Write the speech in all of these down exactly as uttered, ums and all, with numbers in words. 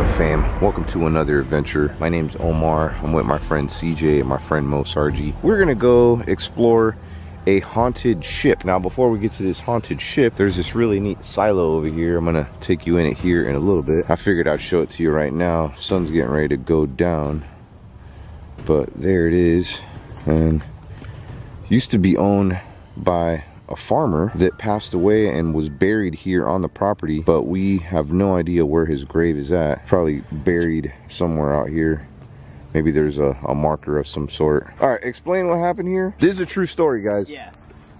What's up, fam? Welcome to another adventure. My name's Omar. I'm with my friend C J and my friend Moe Sargi. We're gonna go explore a haunted ship. Now, before we get to this haunted ship, there's this really neat silo over here. I'm gonna take you in it here in a little bit. I figured I'd show it to you right now. Sun's getting ready to go down, but there it is. And it used to be owned by a farmer that passed away and was buried here on the property, but we have no idea where his grave is at. Probably buried somewhere out here. Maybe there's a, a marker of some sort. All right, explain what happened here. This is a true story, guys. Yeah.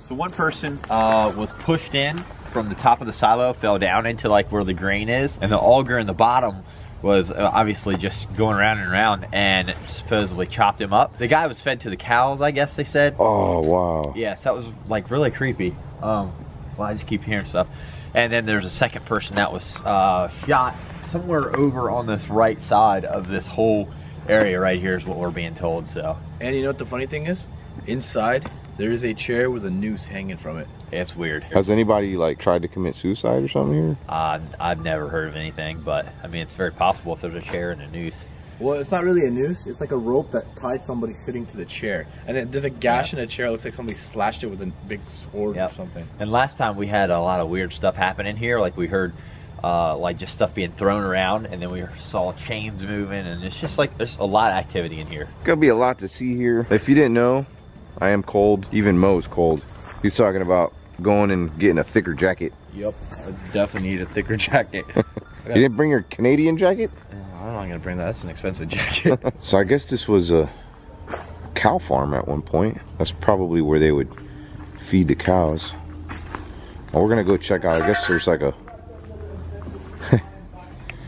So one person uh, was pushed in from the top of the silo, fell down into like where the grain is, and the auger in the bottom was obviously just going around and around and supposedly chopped him up. The guy was fed to the cows, I guess they said. Oh, wow. Yeah, so that was like really creepy. Um, well, I just keep hearing stuff. And then there's a second person that was uh, shot somewhere over on this right side of this whole area right here is what we're being told, so. And you know what the funny thing is? Inside, there is a chair with a noose hanging from it. It's weird. Has anybody like tried to commit suicide or something here? Uh, I've never heard of anything, but I mean, it's very possible if there's a chair and a noose. Well, it's not really a noose. It's like a rope that ties somebody sitting to the chair. And it, there's a gash yeah. in the chair. It looks like somebody slashed it with a big sword yep. or something. And last time we had a lot of weird stuff happening here. Like we heard uh, like just stuff being thrown around, and then we saw chains moving, and it's just like there's a lot of activity in here. Gonna be a lot to see here. If you didn't know, I am cold. Even Moe's cold. He's talking about going and getting a thicker jacket. Yep, I definitely need a thicker jacket. You didn't bring your Canadian jacket? I'm not gonna bring that, that's an expensive jacket. So I guess this was a cow farm at one point. That's probably where they would feed the cows. Well, we're gonna go check out, I guess there's like a...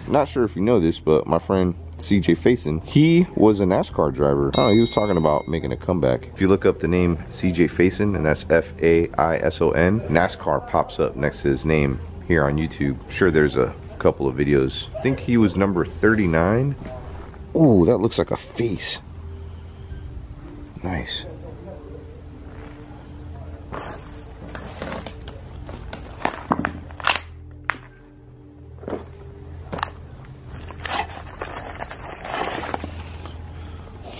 Not sure if you know this, but my friend C J Faison, he was a NASCAR driver. I don't know, he was talking about making a comeback. If you look up the name C J Faison, and that's F A I S O N, NASCAR pops up next to his name here on YouTube. I'm sure there's a couple of videos. I think he was number thirty-nine. Ooh, that looks like a face. Nice.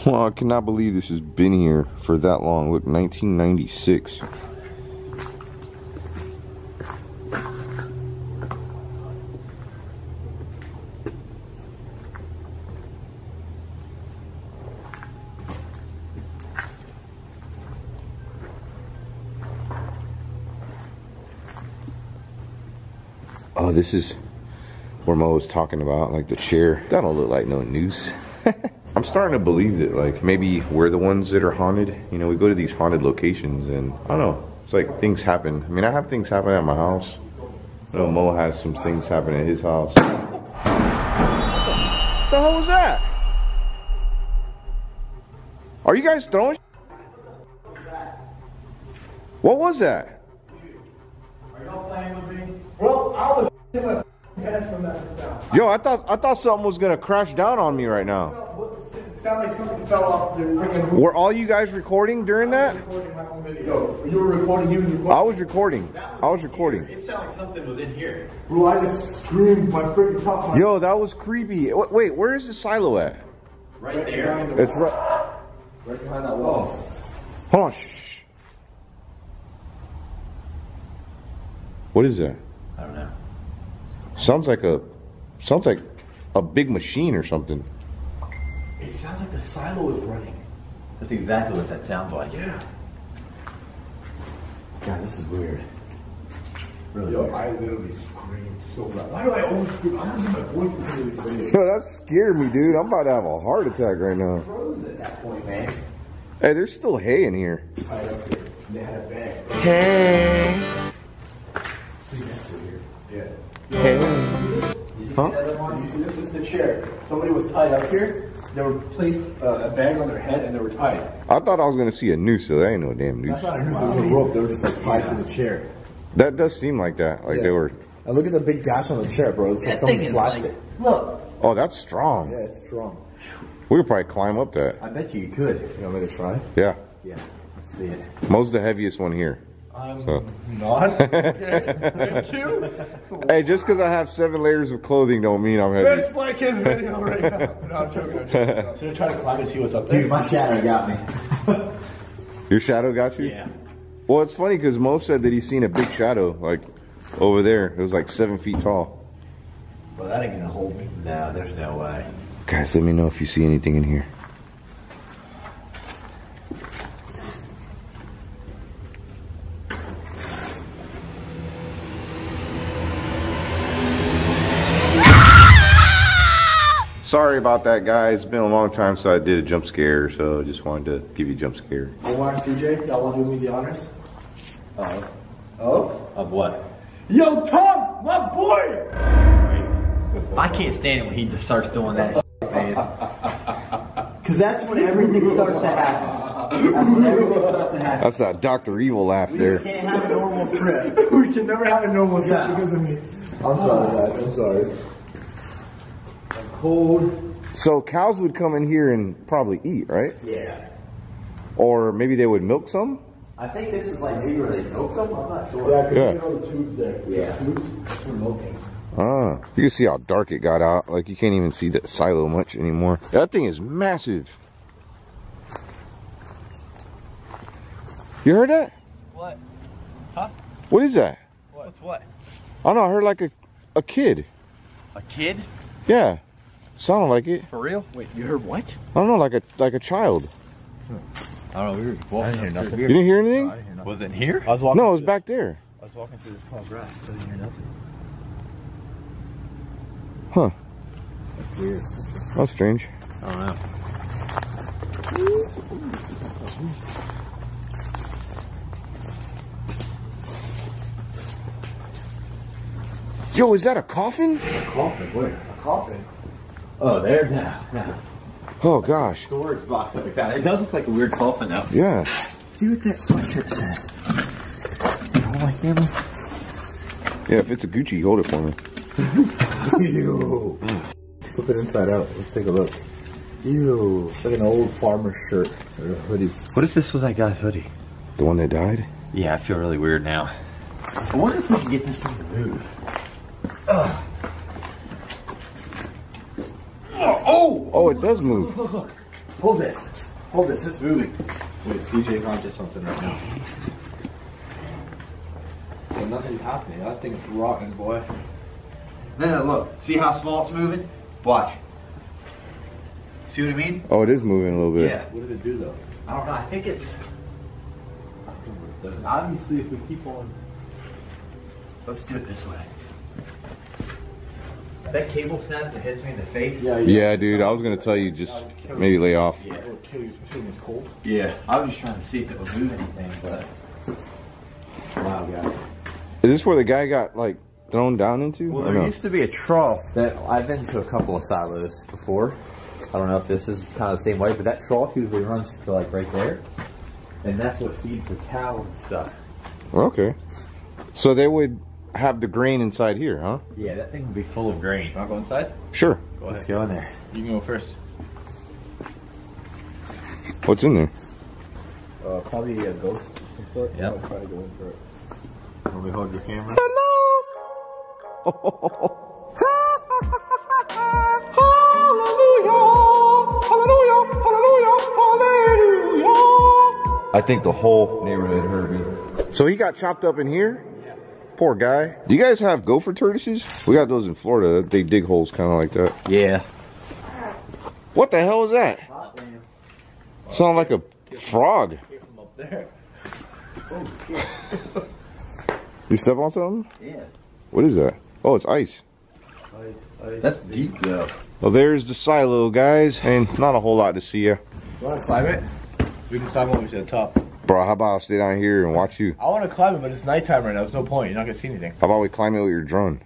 Well, I cannot believe this has been here for that long. Look, nineteen ninety-six. Oh, this is where Moe was talking about, like the chair. That don't look like no noose. I'm starting to believe that, like, maybe we're the ones that are haunted. You know, we go to these haunted locations and, I don't know, it's like things happen. I mean, I have things happen at my house. I know Moe has some things happen at his house. What the hell was that? Are you guys throwing shit? What was that? Are y'all playing with me? Well, I was shitting my pants from that down. Yo, I thought, I thought something was going to crash down on me right now. Sound like something fell off the freaking roof. Were all you guys recording during that? I was recording my own video. You were recording, you were recording. I was recording. Was I was recording. Here. It sounded like something was in here. Bro, I just screamed my freaking top line. Yo, that was creepy. Wait, where is the silo at? Right, right there. The it's right. Right behind that wall. Hold on. Shh. What is that? I don't know. Sounds like a, sounds like a big machine or something. It sounds like the silo is running. That's exactly what that sounds like. Yeah. God, this is weird. Really Yo, weird. I literally screamed so loud. Why do I always scream? I'm losing my voice because of this video. Yo, that scared me, dude. I'm about to have a heart attack right now. I froze at that point, man. Hey, there's still hay in here. Right up here. They had a bag. Hey. Yeah. Hey. Huh? This is the chair. Somebody was tied up here. They were placed uh, a bag on their head and they were tied. I thought I was gonna see a noose, so that ain't no damn noose. That's not a noose, wow. It was a rope. They were just like tied yeah. to the chair. That does seem like that. Like yeah. they were. Now look at the big gash on the chair, bro. It's like someone slashed it. Look. Oh, that's strong. Yeah, it's strong. We could probably climb up that. I bet you you could. You want me to try? Yeah. Yeah. Let's see it. Moe's the heaviest one here. I'm huh. not. Hey, just because I have seven layers of clothing don't mean I'm heavy. Just like his video right now. No, I'm joking. I'm joking. Should I try to climb and see what's up there? Dude, my shadow got me. Your shadow got you? Yeah. Well, it's funny because Mo said that he's seen a big shadow, like, over there. It was like seven feet tall. Well, that ain't going to hold me. No, there's no way. Guys, let me know if you see anything in here. Sorry about that, guys. It's been a long time since I did a jump scare, so I just wanted to give you a jump scare. Omar, C J, y'all want to do me the honors? Uh oh. Oh? Of what? Yo, Tom, my boy! I can't stand it when he starts doing that shit, man. Because that's when everything starts to happen. That's when everything starts to happen. That's that Doctor Evil laugh we there. We can't have a normal trip. We can never have a normal trip because of me. I'm sorry, guys. I'm sorry. So cows would come in here and probably eat, right? Yeah. Or maybe they would milk some? I think this is like maybe where they milk them, I'm not sure. Yeah, because you know the tubes there. Yeah. Tubes for milking. Ah, you can see how dark it got out. Like you can't even see that silo much anymore. That thing is massive. You heard that? What? Huh? What is that? What? What's what? I don't know, I heard like a, a kid. A kid? Yeah. Sounded like it. For real? Wait, you heard what? I don't know, like a like a child. I don't know. We were walking. I didn't hear nothing. You didn't hear anything? No, I didn't hear nothing. Was it in here? I was walking. No, it was back there. I was walking through this tall grass. I didn't hear nothing. Huh? That's weird. That's strange. I don't know. Yo, is that a coffin? A coffin? Where? A coffin? Oh, there, now, now. Oh, like gosh. Storage box that we found. It does look like a weird coffin, though. Yeah. See what that sweatshirt says. You hold my camera? Yeah, if it's a Gucci, hold it for me. Ew. Flip it inside out. Let's take a look. Ew. It's like an old farmer's shirt or a hoodie. What if this was that guy's hoodie? The one that died? Yeah, I feel really weird now. I wonder if we can get this thing to move. Ugh. Oh! Oh, it does move. Look, look, look. Hold this. Hold this. It's moving. Wait, C J's onto something right now. Well, nothing's happening. That thing's rocking, boy. No, no, look. See how small it's moving? Watch. See what I mean? Oh, it is moving a little bit. Yeah. What does it do, though? I don't know. I think it's... I don't know what it does. Obviously, if we keep on... Let's do it this way. That cable snaps and hits me in the face. Yeah, yeah dude, I was going to tell you just maybe lay off. Yeah, it would kill you, especially when it's cold. Yeah, I was just trying to see if it would move anything, but... Wow, guys. Is this where the guy got, like, thrown down into? Well, there no? used to be a trough that... I've been to a couple of silos before. I don't know if this is kind of the same way, but that trough usually runs to, like, right there. And that's what feeds the cow and stuff. Okay. So they would... have the grain inside here, huh? Yeah, that thing would be full of grain. You want to go inside? Sure. Go Let's ahead. go in there. You can go first. What's in there? Uh, probably a ghost of some sort. Yeah. I'll try to go in for it. Let me hold your camera. Hello! Hallelujah! Hallelujah! Hallelujah! Hallelujah! I think the whole neighborhood heard me. So he got chopped up in here? Poor guy. Do you guys have gopher tortoises? We got those in Florida. They dig holes kind of like that. Yeah. What the hell is that? Sound like a frog. You step on something? Yeah. What is that? Oh, it's ice. Ice, ice. That's deep though. Well, there's the silo, guys, and not a whole lot to see you. You want to climb it? We can climb over to the top. Bro, how about I stay down here and watch you? I want to climb it, but it's nighttime right now. There's no point. You're not going to see anything. How about we climb it with your drone?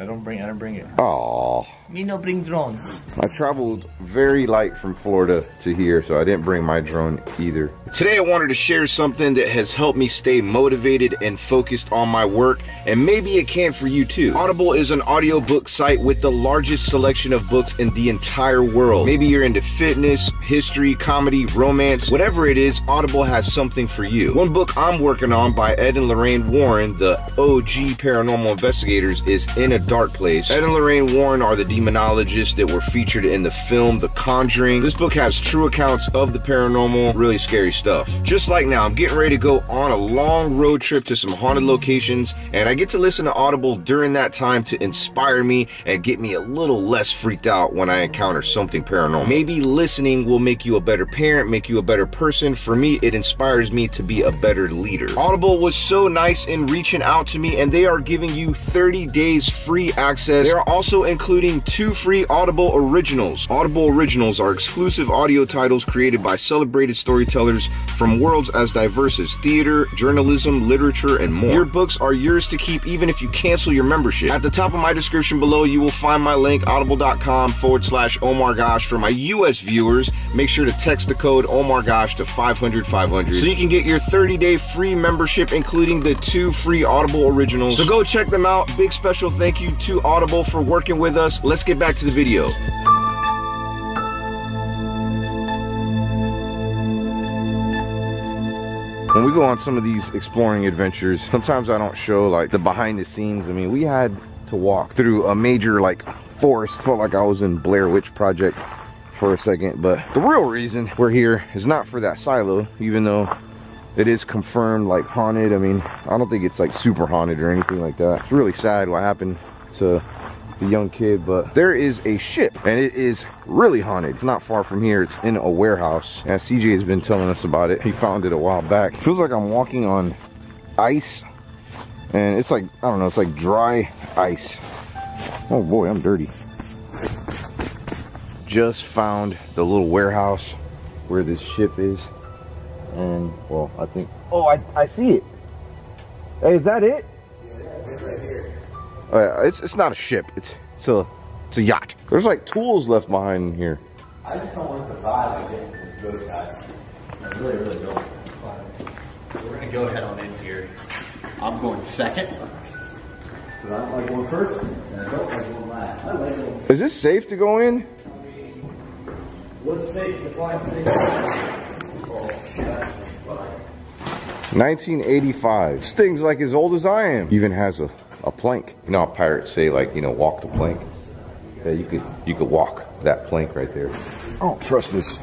I don't bring. I don't bring it. Aww. Me no bring drone. I traveled very light from Florida to here, so I didn't bring my drone either. Today I wanted to share something that has helped me stay motivated and focused on my work, and maybe it can for you too. Audible is an audiobook site with the largest selection of books in the entire world. Maybe you're into fitness, history, comedy, romance, whatever it is, Audible has something for you. One book I'm working on by Ed and Lorraine Warren, the O G paranormal investigators, is In a Dark Place. Ed and Lorraine Warren are the demonologists that were featured in the film The Conjuring. This book has true accounts of the paranormal, really scary stuff. Just like now, I'm getting ready to go on a long road trip to some haunted locations, and I get to listen to Audible during that time to inspire me and get me a little less freaked out when I encounter something paranormal. Maybe listening will make you a better parent, make you a better person. For me, it inspires me to be a better leader. Audible was so nice in reaching out to me, and they are giving you thirty days free access. They are also including two free Audible Originals. Audible Originals are exclusive audio titles created by celebrated storytellers from worlds as diverse as theater, journalism, literature, and more. Your books are yours to keep even if you cancel your membership. At the top of my description below, you will find my link, audible.com forward slash Omar Gosh. For my U S viewers, make sure to text the code Omar Gosh to five hundred five hundred so you can get your thirty day free membership, including the two free Audible Originals. So go check them out. Big special thank you to Audible for working with us. Let's get back to the video. When we go on some of these exploring adventures, sometimes I don't show like the behind the scenes. I mean, we had to walk through a major like forest. Felt like I was in Blair Witch Project for a second, but the real reason we're here is not for that silo, even though it is confirmed like haunted. I mean, I don't think it's like super haunted or anything like that. It's really sad what happened to the young kid, but there is a ship and it is really haunted. It's not far from here. It's in a warehouse, and C J has been telling us about it. He found it a while back. It feels like I'm walking on ice, and it's like, I don't know, it's like dry ice. Oh boy, I'm dirty. Just found the little warehouse where this ship is, and well, I think, oh, I, I see it. Hey, is that it? Uh, it's, it's not a ship, it's it's a, it's a yacht. There's like tools left behind in here. I just don't want the vibe I get from this boat, guys. I really, really don't. We're gonna go head on in here. I'm going second. But I like one first, and I don't like one last. I like one. Is this safe to go in? I mean, what's safe to find safe? Oh, shit. nineteen eighty-five. This thing's like as old as I am. Even has a a plank. You know how pirates say, like, you know, walk the plank? Yeah, you could you could walk that plank right there. I don't trust this.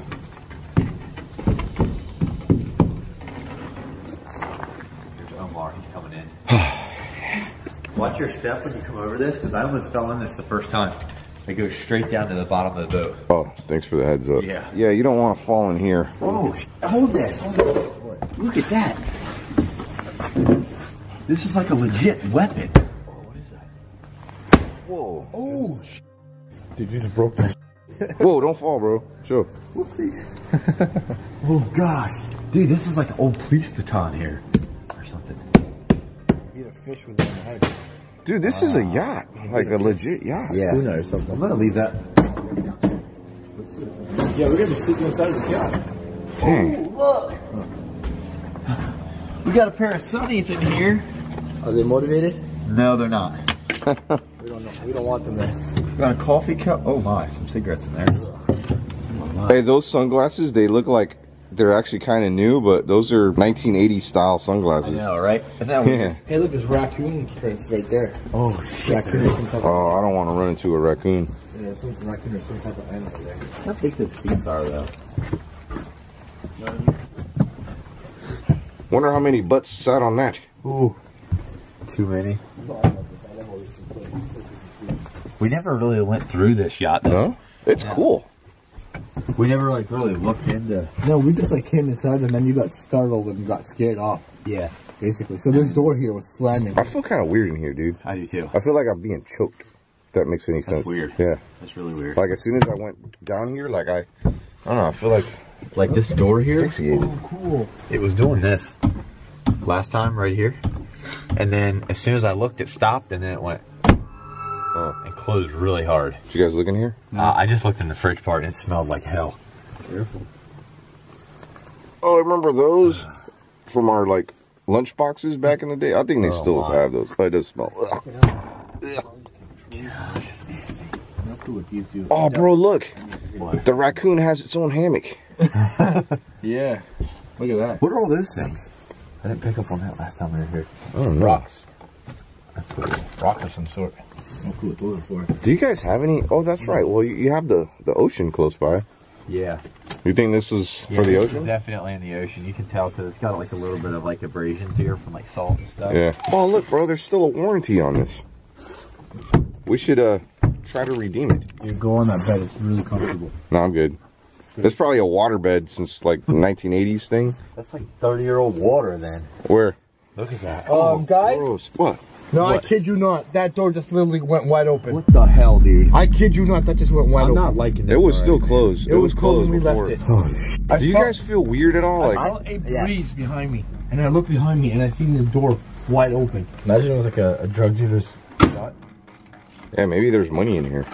There's Omar, he's coming in. Watch your step when you come over this, because I almost fell in this the first time. It goes straight down to the bottom of the boat. Oh, thanks for the heads up. Yeah. Yeah, you don't want to fall in here. Oh, hold this, hold this. Look at that. This is like a legit weapon. Whoa. Oh, sh dude, you just broke that. Whoa, don't fall, bro. Chill. Whoopsie. Oh, gosh. Dude, this is like an old police baton here or something. You get a fish within the head. Dude, this uh, is a yacht. Like a legit yacht. Yeah. Or something. I'm going to leave that. Let's see. Yeah, we're going to be sleeping inside of this yacht. Dang. Oh, look. Huh. We got a pair of sunnies in here. Are they motivated? No, they're not. we don't know. We don't want them there. We got a coffee cup. Oh my, some cigarettes in there. Oh, hey, those sunglasses, they look like they're actually kind of new, but those are nineteen eighties style sunglasses. I know, right? Isn't that weird? Yeah. Hey, look, there's raccoon prints right there. Oh, shit. Raccoon. Oh, I don't want to run into a raccoon. Yeah, there's some raccoon or some type of animal there. How big those seats are, though. Wonder how many butts sat on that. Ooh, too many. We never really went through this yacht though. No? It's yeah. Cool. We never like really looked into. No, we just like came inside and then you got startled and got scared off. Yeah. Basically. So this door here was slamming. I feel kind of weird in here, dude. I do too. I feel like I'm being choked. If that makes any sense. That's weird. Yeah. That's really weird. Like as soon as I went down here, like I, I don't know, I feel like. Like this door here, oh, cool. It was doing this last time right here, and then as soon as I looked, it stopped, and then it went. Huh. And closed really hard. Did you guys look in here? Uh, I just looked in the fridge part and it smelled like hell. Careful. Oh, I remember those uh, from our like lunch boxes back in the day. I think they oh still my. have those. But it does smell. Yeah. God, that's nasty. Oh, bro, look. What? The raccoon has its own hammock. Yeah. Look at that. What are all those things? I didn't pick up on that last time we were here. Oh, no. Rocks. That's cool. Rocks of some sort. Oh, cool. It's older for it. Do you guys have any? Oh, that's right. Well, you have the, the ocean close by. Yeah. You think this was yeah, for the ocean? Is definitely in the ocean. You can tell because it's got like a little bit of like abrasions here from like salt and stuff. Yeah. Oh, look, bro. There's still a warranty on this. We should, uh... try to redeem it. You go on that bed, it's really comfortable. No, I'm good. Good. That's probably a water bed since like the nineteen eighties thing. That's like thirty year old water then. Where? Look at that. Um, oh, guys? Gross. What? No, what? I kid you not. That door just literally went wide open. What the hell, dude? I kid you not. That just went wide I'm open. I'm not liking this. It was still right, closed. It, it was, was closed when we before. Left it. Oh, do you felt, guys feel weird at all? I like, felt a breeze yes. behind me, and I looked behind me, and I seen the door wide open. Imagine it was like a, a drug dealer's shot. Yeah, maybe there's money in here.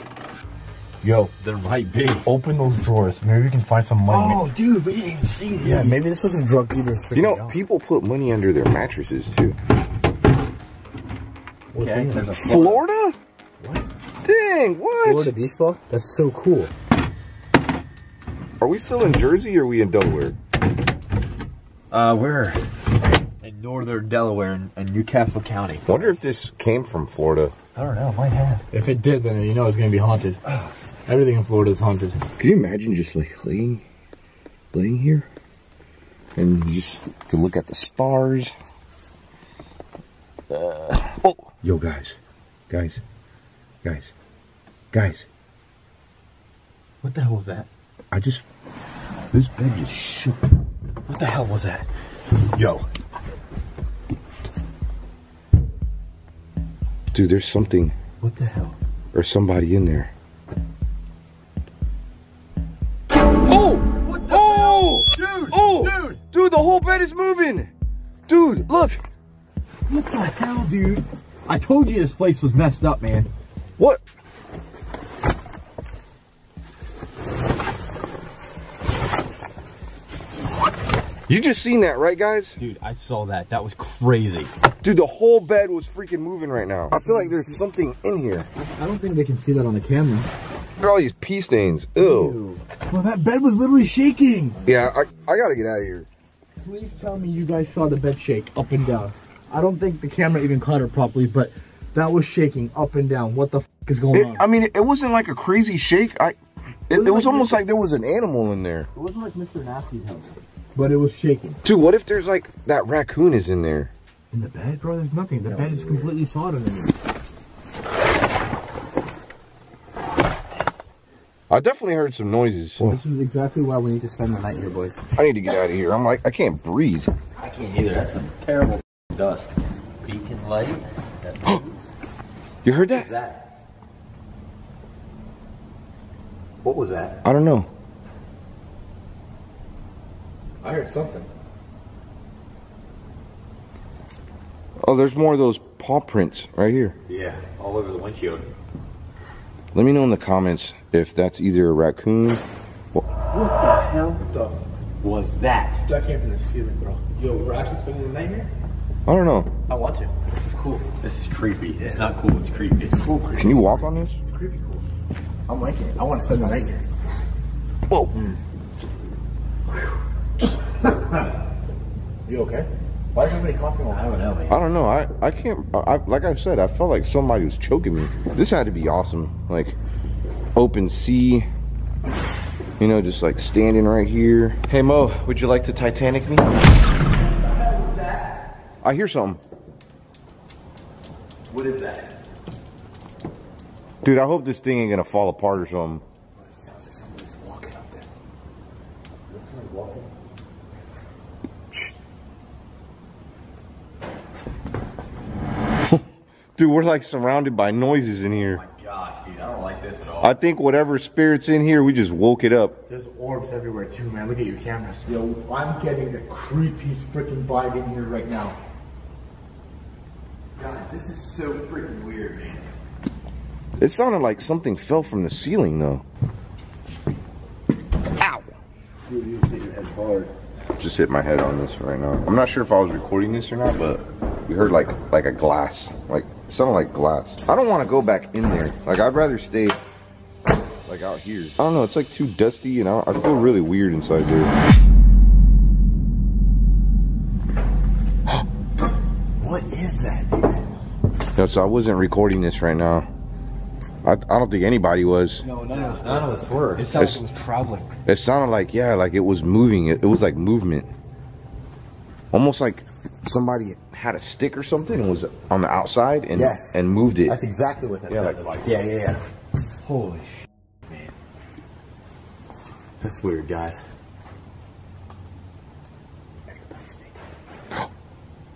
Yo, there might be. Open those drawers. Maybe we can find some money. Oh, dude, we didn't even see it. Yeah, maybe this was a drug dealer. You know, people put money under their mattresses, too. What's yeah, in Florida? Florida? What? Dang, what? Florida beach ball? That's so cool. Are we still in Jersey or are we in Delaware? Uh, we're in northern Delaware in, in Newcastle County. I wonder if this came from Florida. I don't know, it might have. If it did, then you know it's going to be haunted. Everything in Florida is haunted. Can you imagine just like laying, laying here? And you just could look at the stars. Uh, oh! Yo guys, guys, guys, guys. What the hell was that? I just, this bed just shook. What the hell was that? Yo. Dude, there's something. What the hell? Or somebody in there. Oh! What the oh! hell? Dude! Oh! Dude! Dude, the whole bed is moving! Dude, look! What the hell, dude? I told you this place was messed up, man. What? You just seen that, right, guys? Dude, I saw that. That was crazy. Dude, the whole bed was freaking moving right now. I feel like there's something in here. I don't think they can see that on the camera. Look at all these pee stains. Ew. Ew. Well, that bed was literally shaking. Yeah, I, I gotta get out of here. Please tell me you guys saw the bed shake up and down. I don't think the camera even caught it properly, but that was shaking up and down. What the f is going it, on? I mean, it wasn't like a crazy shake. I, It, it was, it was like almost Mister like there was an animal in there. It wasn't like Mister Nasty's house, but it was shaking. Dude, what if there's like that raccoon is in there? In the bed, bro, there's nothing. The that bed is weird. Completely solid in here. I definitely heard some noises. Well, this is exactly why we need to spend the night here, boys. I need to get out of here. I'm like, I can't breathe. I can't either. That's some terrible dust. Beacon light. That you heard that? What was that? What was that? I don't know. I heard something. Oh, there's more of those paw prints right here. Yeah, all over the windshield. Let me know in the comments if that's either a raccoon. Or what the hell what the was that? That came from the ceiling, bro. Yo, we're actually spending the night here? I don't know. I want to. This is cool. This is creepy. It's not cool. It's creepy. It's cool. Creepy. Can you walk on this? It's creepy cool. I'm liking it. I want to spend the night here. Whoa. Mm. You okay? Why is everybody coughing all the time? I don't know, man. I don't know. I, I can't... I, like I said, I felt like somebody was choking me. This had to be awesome. Like, open sea. You know, just like standing right here. Hey, Mo, would you like to Titanic me? What the hell was that? I hear something. What is that? Dude, I hope this thing ain't gonna fall apart or something. It sounds like somebody's walking up there. Is somebody walking? Dude, we're like surrounded by noises in here. Oh my gosh, dude, I don't like this at all. I think whatever spirit's in here, we just woke it up. There's orbs everywhere too, man. Look at your cameras. Yo, I'm getting the creepiest freaking vibe in here right now. Guys, this is so freaking weird, man. It sounded like something fell from the ceiling, though. Ow! Dude, you hit your head hard. Just hit my head on this right now. I'm not sure if I was recording this or not, but we heard like like a glass, like sounded like glass. I don't want to go back in there. Like I'd rather stay like out here. I don't know. It's like too dusty, and I, I feel really weird inside there. What is that, dude? No, so I wasn't recording this right now. I, I don't think anybody was. No, none of us, none of us were. It sounded it's, like it was traveling. It sounded like, yeah, like it was moving. It, it was like movement. Almost like somebody had a stick or something and was on the outside and, yes. and moved it. That's exactly what that yeah, sounded like. like. Yeah, yeah, yeah. Holy shit, man. That's weird, guys.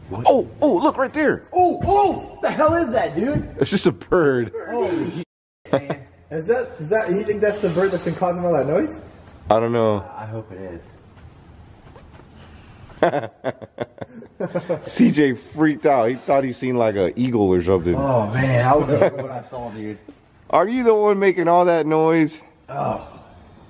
What? Oh, oh, look right there. Oh, oh, the hell is that, dude? It's just a bird. Holy shit, man. Is that, is that, you think that's the bird that's been causing all that noise? I don't know. Uh, I hope it is. C J freaked out. He thought he seen like an eagle or something. Oh, man, I was wondering what I saw, dude. Are you the one making all that noise? Oh.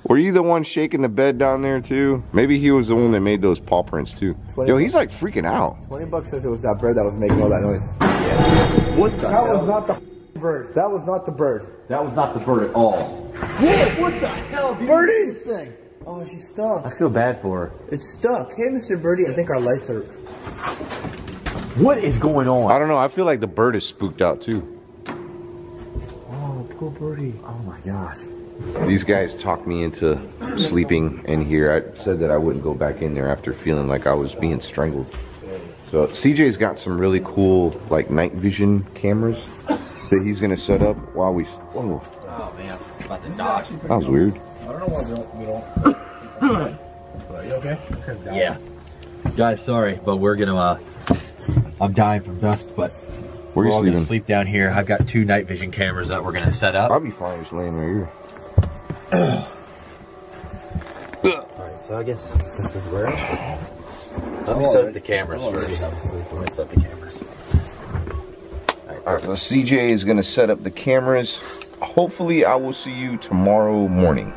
Were you the one shaking the bed down there too? Maybe he was the one that made those paw prints too. Yo, he's like freaking out. twenty bucks says it was that bird that was making all that noise. Yeah. What the That hell? was not the bird. That was not the bird. That was not the bird at all. What, what the hell, dude? Bird is this thing? Oh, she's stuck. I feel bad for her. It's stuck. Hey, Mister Birdie, I think our lights are... What is going on? I don't know. I feel like the bird is spooked out too. Oh, poor birdie. Oh my gosh. These guys talked me into sleeping in here. I said that I wouldn't go back in there after feeling like I was being strangled. So C J's got some really cool like night vision cameras that he's gonna set up while we. Oh, oh man, about to dodge. That was weird. I don't know why we don't. Are you okay? Yeah. Guys, sorry, but we're gonna. Uh, I'm dying from dust, but. We're, we're all gonna sleep down here. I've got two night vision cameras that we're gonna set up. I'll be fine just laying right here. Alright, so I guess this is where. Let me set up the cameras first. Let me set up the cameras. Alright, so C J is going to set up the cameras. Hopefully, I will see you tomorrow morning.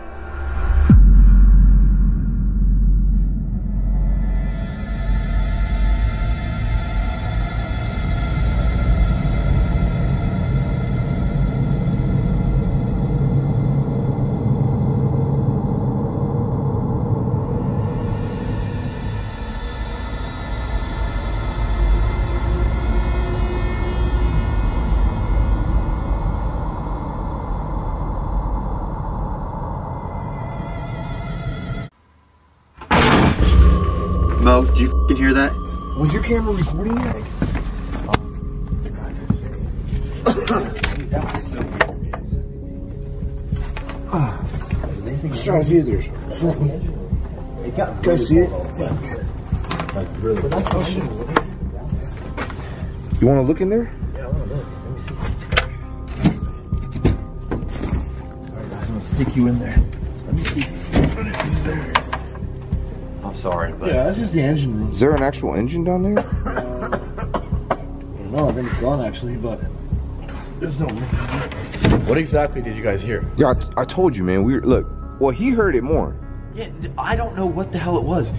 Mo, do you f***ing hear that? Was your camera recording that? I'm trying to see if there's something. It got really see it? Like, really. Oh, shit. You want to look in there? Yeah, I want to look. Let me see. Alright, guys, I'm going to stick you in there. Let me see. Let me see. I'm sorry, but... Yeah, that's just the engine room. Is there an actual engine down there? Uh, I don't know, I think it's gone actually, but... There's no... What exactly did you guys hear? Yeah, I, I told you, man. We were, look, well, he heard it more. Yeah, I don't know what the hell it was.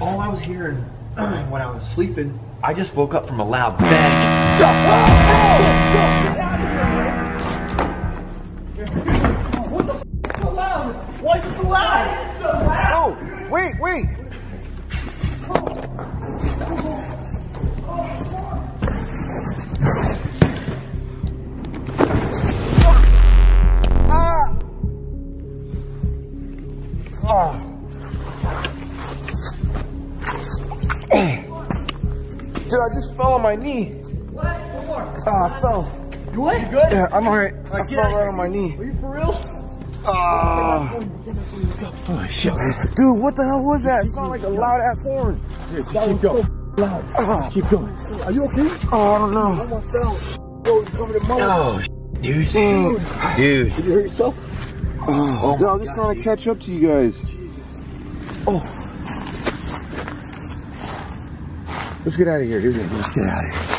All I was hearing when I was sleeping, I just woke up from a loud bang. What the f*** is so loud? Why is it so loud? It's so loud! Oh. Wait, wait! Ah! Ah! Dude, I just fell on my knee. What? Ah, I fell. You what? You good? Yeah, I'm alright. I fell right on my knee. Are you for real? Uh, oh shit, dude, what the hell was that? It sounded like a loud ass horn. Dude, just that keep going. So loud. Uh, just keep going. Are you okay? Oh, I don't know. I almost fell. Yo, you coming to Moe? Oh, dude. Dude. Dude. Did you hurt yourself? Oh, oh dude, I was just trying to catch up to you guys. Jesus. Oh. Let's get out of here. Let's get out of here.